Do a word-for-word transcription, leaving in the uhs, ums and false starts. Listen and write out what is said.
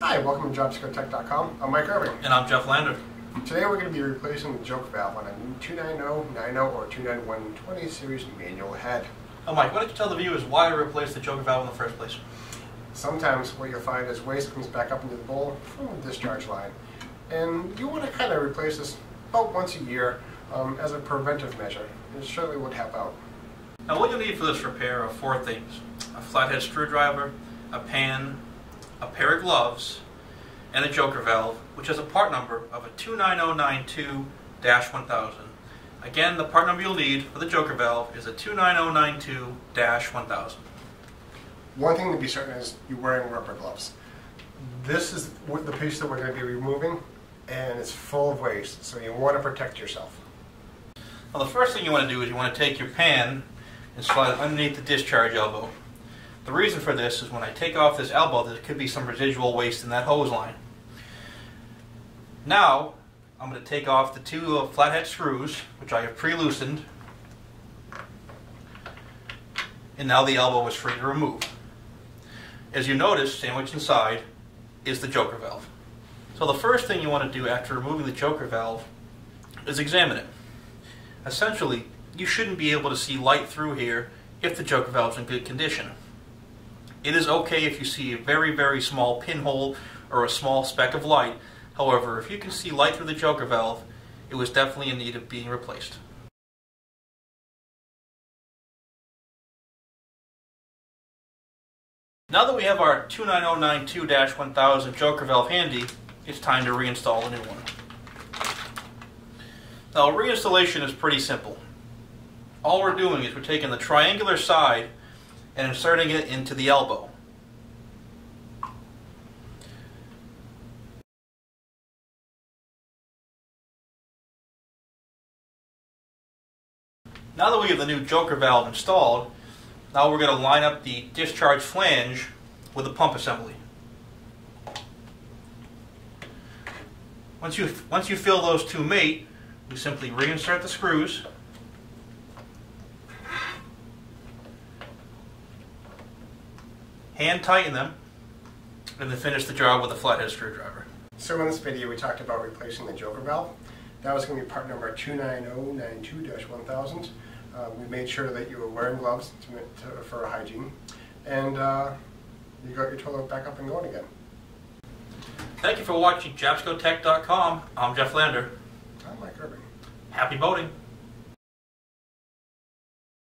Hi, welcome to Jobs Co Tech dot com. I'm Mike Irving. And I'm Jeff Lander. Today we're going to be replacing the Joker Valve on a new two nine zero nine zero or two nine one two zero series manual head. Oh, Mike, why don't you tell the viewers why I replaced the Joker Valve in the first place? Sometimes what you'll find is waste comes back up into the bowl from the discharge line. And you want to kind of replace this about once a year um, as a preventive measure. It certainly would help out. Now what you'll need for this repair are four things: a flathead screwdriver, a pan, a pair of gloves, and a Joker valve, which has a part number of a two nine zero nine two dash one thousand. Again, the part number you'll need for the Joker valve is a two nine zero nine two dash one thousand. One thing to be certain is you're wearing rubber gloves. This is the piece that we're going to be removing, and it's full of waste, so you want to protect yourself. Well, the first thing you want to do is you want to take your pan and slide it underneath the discharge elbow. The reason for this is when I take off this elbow, there could be some residual waste in that hose line. Now I'm going to take off the two flathead screws, which I have pre-loosened, and now the elbow is free to remove. As you notice, sandwiched inside is the Joker valve. So the first thing you want to do after removing the Joker valve is examine it. Essentially, you shouldn't be able to see light through here if the Joker valve is in good condition. It is okay if you see a very, very small pinhole or a small speck of light. However, if you can see light through the Joker valve, it was definitely in need of being replaced. Now that we have our two nine zero nine two dash one thousand Joker valve handy, it's time to reinstall the new one. Now, reinstallation is pretty simple. All we're doing is we're taking the triangular side and inserting it into the elbow. Now that we have the new Joker valve installed, now we're going to line up the discharge flange with the pump assembly. Once you, once you feel those two mate, we simply reinsert the screws, hand tighten them, and then finish the job with a flathead screwdriver. So in this video we talked about replacing the Joker valve. That was going to be part number two nine zero nine two dash one thousand. Uh, we made sure that you were wearing gloves to, to, for hygiene, and uh, you got your toilet back up and going again. Thank you for watching Jobs Co Tech dot com. I'm Jeff Lander. I'm Mike Irving. Happy boating.